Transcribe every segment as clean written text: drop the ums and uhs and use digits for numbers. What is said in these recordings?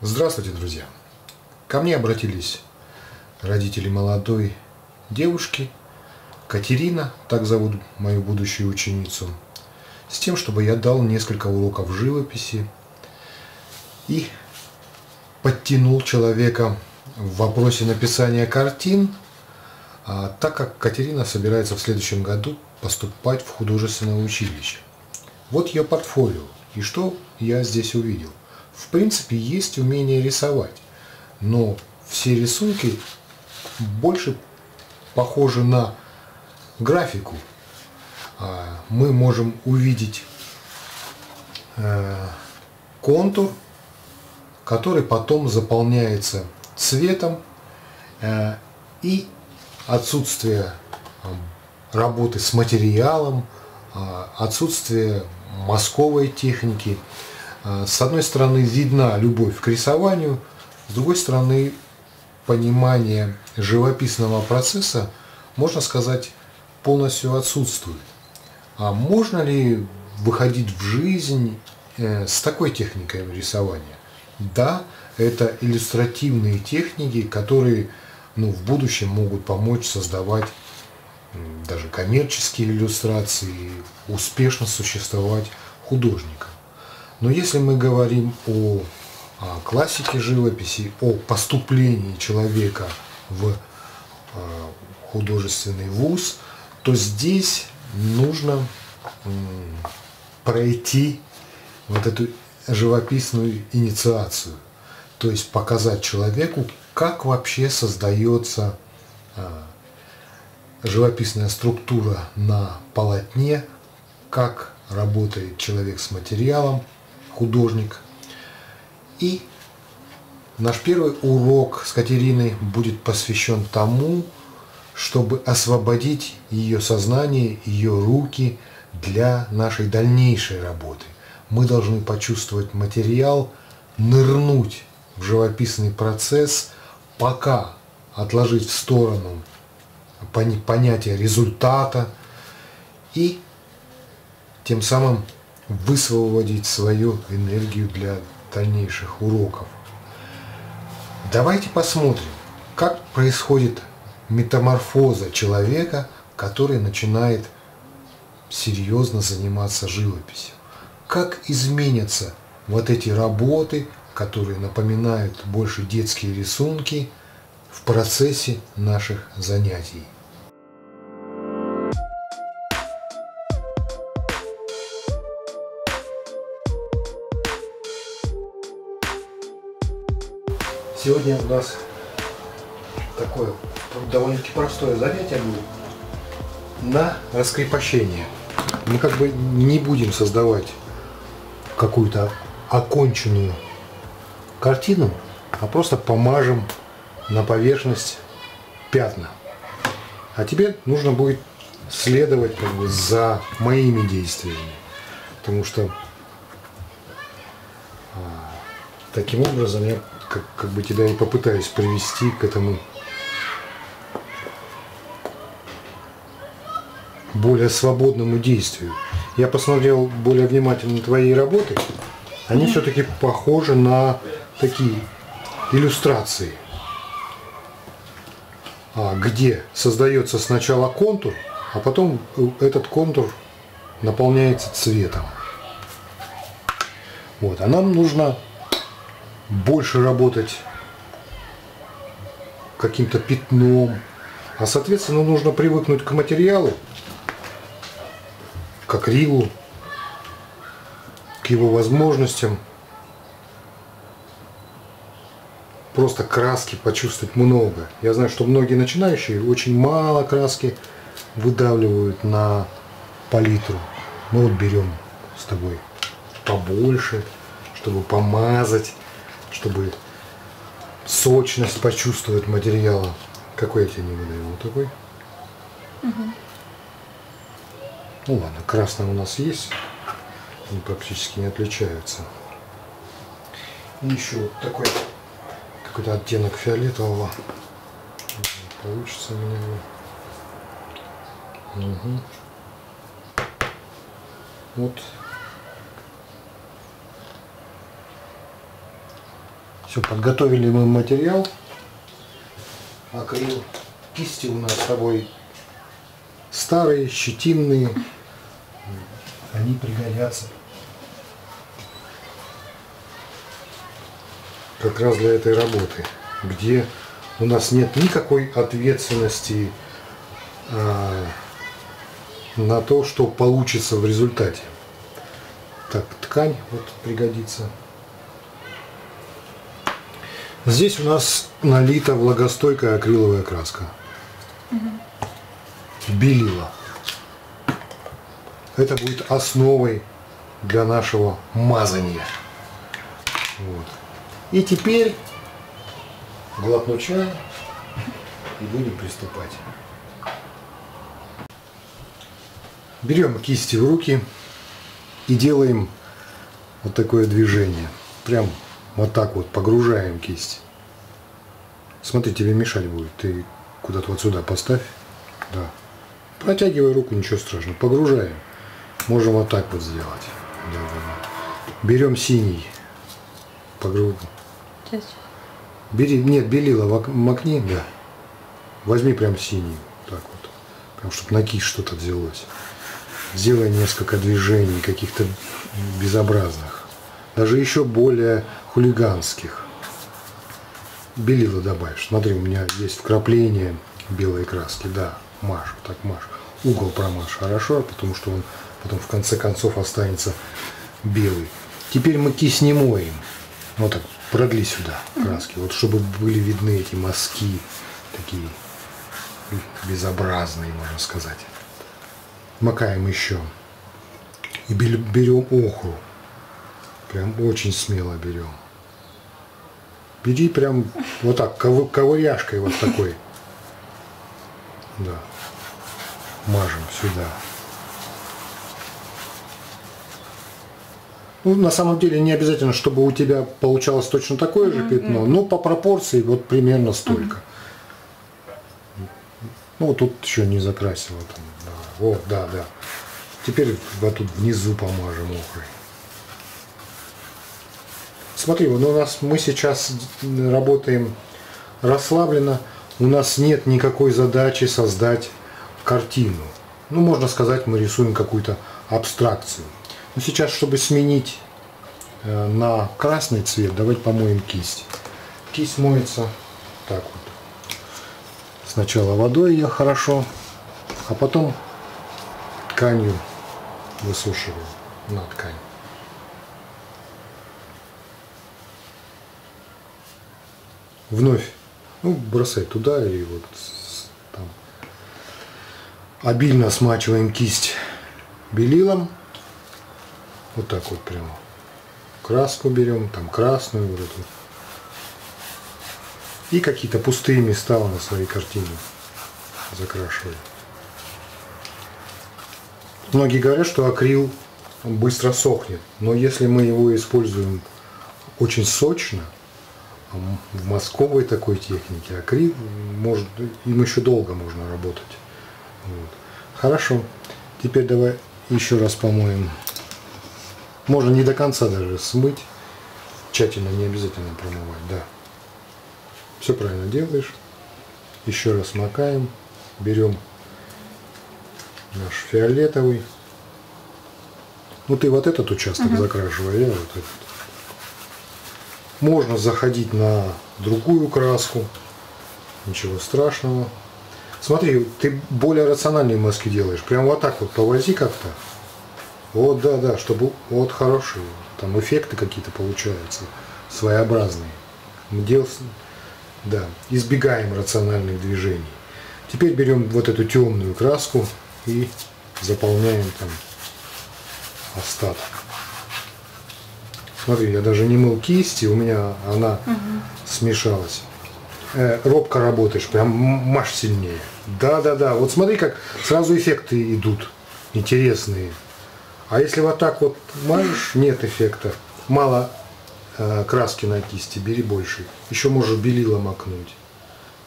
Здравствуйте, друзья! Ко мне обратились родители молодой девушки, Катерина, так зовут мою будущую ученицу, с тем, чтобы я дал несколько уроков живописи и подтянул человека в вопросе написания картин, так как Катерина собирается в следующем году поступать в художественное училище. Вот ее портфолио. И что я здесь увидел? В принципе, есть умение рисовать, но все рисунки больше похожи на графику. Мы можем увидеть контур, который потом заполняется цветом, и отсутствие работы с материалом, отсутствие мазковой техники. С одной стороны, видна любовь к рисованию, с другой стороны, понимание живописного процесса, можно сказать, полностью отсутствует. А можно ли выходить в жизнь с такой техникой рисования? Да, это иллюстративные техники, которые в будущем могут помочь создавать даже коммерческие иллюстрации, успешно существовать художникам. Но если мы говорим о классике живописи, о поступлении человека в художественный вуз, то здесь нужно пройти вот эту живописную инициацию, то есть показать человеку, как вообще создается живописная структура на полотне, как работает человек с материалом, художник. И наш первый урок с Катериной будет посвящен тому, чтобы освободить ее сознание, ее руки для нашей дальнейшей работы. Мы должны почувствовать материал, нырнуть в живописный процесс, пока отложить в сторону понятие результата и тем самым высвободить свою энергию для дальнейших уроков. Давайте посмотрим, как происходит метаморфоза человека, который начинает серьезно заниматься живописью. Как изменятся вот эти работы, которые напоминают больше детские рисунки, в процессе наших занятий. Сегодня у нас такое довольно-таки простое занятие будет на раскрепощение. Мы как бы не будем создавать какую-то оконченную картину, а просто помажем на поверхность пятна. А тебе нужно будет следовать за моими действиями, потому что таким образом я как бы тебя и попытаюсь привести к этому более свободному действию. Я посмотрел более внимательно твои работы, они все-таки похожи на такие иллюстрации, где создается сначала контур, а потом этот контур наполняется цветом. Вот. А нам нужно больше работать каким-то пятном. А соответственно, нужно привыкнуть к материалу, к акрилу, к его возможностям. Просто краски почувствовать много. Я знаю, что многие начинающие очень мало краски выдавливают на палитру. Мы вот берем с тобой побольше, чтобы помазать, чтобы сочность почувствовать материала. Какой я тебе не выдаю? Вот такой? Угу. Ну ладно, красный у нас есть. Они практически не отличаются. И еще вот такой какой-то оттенок фиолетового получится у меня. Угу. Вот Все, подготовили мы материал. Акрил. Кисти у нас с тобой старые, щетинные. Они пригодятся. Как раз для этой работы, где у нас нет никакой ответственности на то, что получится в результате. Так, ткань вот пригодится. Здесь у нас налита влагостойкая акриловая краска. Белила. Это будет основой для нашего мазания. Вот. И теперь глотну чая и будем приступать. Берем кисти в руки и делаем вот такое движение. Прям вот так вот погружаем кисть. Смотри, тебе мешать будет. Ты куда-то вот сюда поставь. Да. Протягивай руку, ничего страшного. Погружаем. Можем вот так вот сделать. Да, да, да. Берем синий. Погружу. Бери, нет, белила, макни, да. Возьми прям синий. Так вот. Прям, чтобы на кисть что-то взялось. Сделай несколько движений, каких-то безобразных. Даже еще более хулиганских. Белила добавишь. Смотри, у меня есть вкрапление белой краски. Да, маш, так маш. Угол промажь хорошо, потому что он потом в конце концов останется белый. Теперь мы кисть не моем. Вот так, продли сюда краски, вот чтобы были видны эти мазки, такие безобразные, можно сказать. Макаем еще. И берем охру. Прям очень смело берем. Бери прям вот так, ковыряшкой вот такой. Да. Мажем сюда. Ну, на самом деле не обязательно, чтобы у тебя получалось точно такое же пятно, но по пропорции вот примерно столько. Ну, вот тут еще не закрасила. Там, да. О, да, да. Теперь вот тут внизу помажем охрой. Смотри, вот у нас, мы сейчас работаем расслабленно, у нас нет никакой задачи создать картину. Ну, можно сказать, мы рисуем какую-то абстракцию. Но сейчас, чтобы сменить на красный цвет, давайте помоем кисть. Кисть моется так вот. Сначала водой ее хорошо, а потом тканью высушиваем на ткань. Вновь, ну, бросай туда и вот там. Обильно смачиваем кисть белилом. Вот так вот прямо. Краску берем, там красную вот эту. И какие-то пустые места на своей картине закрашиваем. Многие говорят, что акрил быстро сохнет, но если мы его используем очень сочно, в мазковой такой технике акрил, может, им еще долго можно работать. Вот. Хорошо. Теперь давай еще раз помоем. Можно не до конца даже смыть. Тщательно, не обязательно промывать. Да. Все правильно делаешь. Еще раз макаем. Берем наш фиолетовый. Ну ты вот этот участок закрашивай, я вот этот. Можно заходить на другую краску, ничего страшного. Смотри, ты более рациональные мазки делаешь. Прям вот так вот повози как-то. Вот, да, да, чтобы вот хорошие. Там эффекты какие-то получаются, своеобразные. Да, избегаем рациональных движений. Теперь берем вот эту темную краску и заполняем там остаток. Смотри, я даже не мыл кисти, у меня она смешалась. Робко работаешь, прям маш сильнее. Да-да-да, вот смотри, как сразу эффекты идут интересные. А если вот так вот мажешь, нет эффекта. Мало краски на кисти, бери больше. Еще можешь белила макнуть.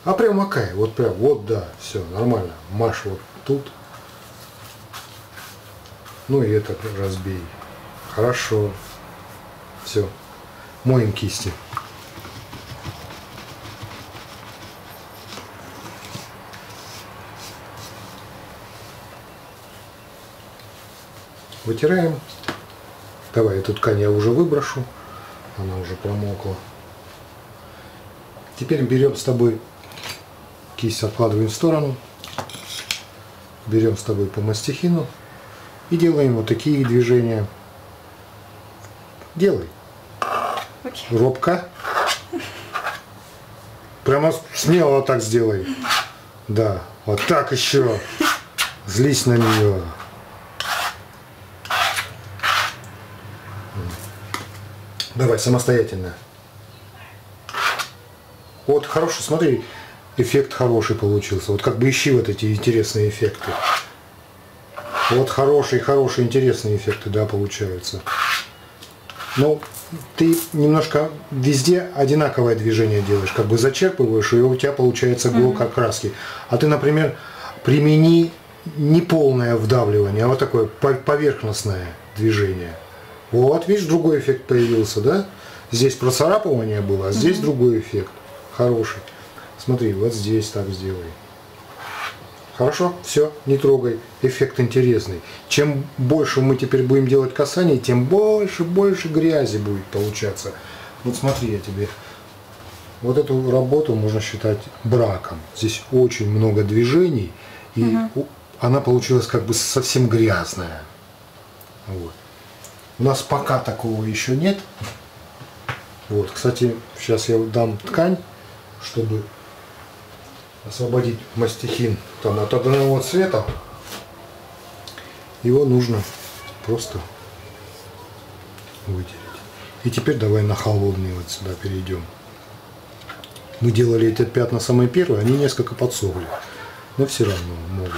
А прям макай, вот прям, вот да, все, нормально. Маш вот тут. Ну и это разбей. Хорошо. Все, моем кисти. вытираем. Давай эту ткань я уже выброшу, она уже промокла. Теперь берем с тобой, кисть откладываем в сторону, берем с тобой по мастихину и делаем вот такие движения. Делай. Okay. Робко. Прямо смело вот так сделай. Да, вот так еще. Злись на нее. Давай, самостоятельно. Вот, хороший, смотри, эффект хороший получился. Вот как бы ищи вот эти интересные эффекты. Вот хорошие, интересные эффекты, да, получаются. Ну, ты немножко везде одинаковое движение делаешь, как бы зачерпываешь, и у тебя получается глок окраски. А ты, например, примени не полное вдавливание, а вот такое поверхностное движение. Вот, видишь, другой эффект появился, да? Здесь процарапывание было, а здесь другой эффект. Хороший. Смотри, вот здесь так сделай. Хорошо? Все, не трогай. Эффект интересный. Чем больше мы теперь будем делать касаний, тем больше грязи будет получаться. Вот смотри, я тебе... Вот эту работу можно считать браком. Здесь очень много движений, и она получилась как бы совсем грязная. Вот. У нас пока такого еще нет. Вот, кстати, сейчас я дам ткань, чтобы освободить мастихин там от одного цвета. Его нужно просто вытереть. И теперь давай на холодный вот сюда перейдем. Мы делали эти пятна самые первые, они несколько подсохли, но все равно могут.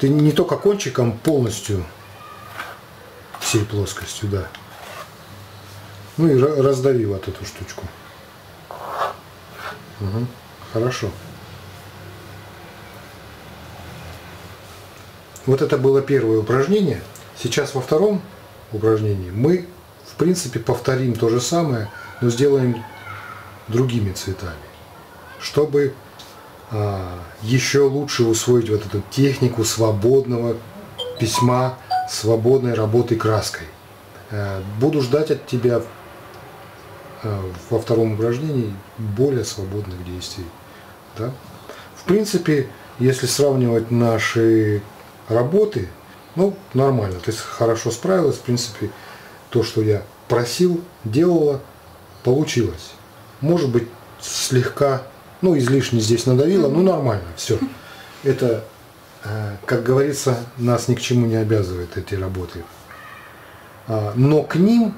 Ты не только кончиком, полностью всей плоскостью, да. Ну и раздави вот эту штучку. Угу. Хорошо. Вот это было первое упражнение. Сейчас во втором упражнении мы, в принципе, повторим то же самое, но сделаем другими цветами, чтобы еще лучше усвоить вот эту технику свободного письма, свободной работы краской. Буду ждать от тебя во втором упражнении более свободных действий. Да? В принципе, если сравнивать наши работы, ну, нормально. Ты хорошо справилась. В принципе, то, что я просил, делала, получилось. Может быть, слегка, ну, излишне здесь надавила, но нормально. Все. Это, как говорится, нас ни к чему не обязывает эти работы. Но к ним...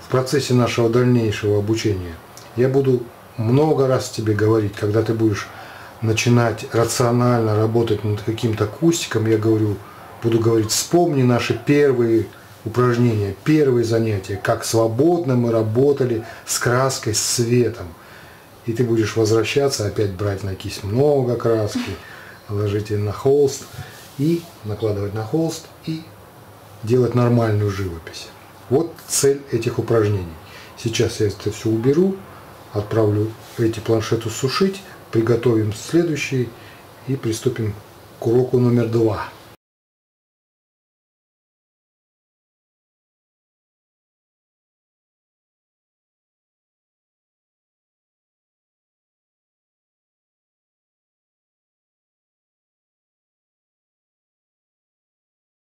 В процессе нашего дальнейшего обучения я буду много раз тебе говорить, когда ты будешь начинать рационально работать над каким-то кустиком, я буду говорить, вспомни наши первые упражнения, первые занятия, как свободно мы работали с краской, с цветом. И ты будешь возвращаться, опять брать на кисть много краски, ложить ее на холст и накладывать на холст и делать нормальную живопись. Вот цель этих упражнений. Сейчас я это все уберу, отправлю эти планшеты сушить, приготовим следующие и приступим к уроку номер 2.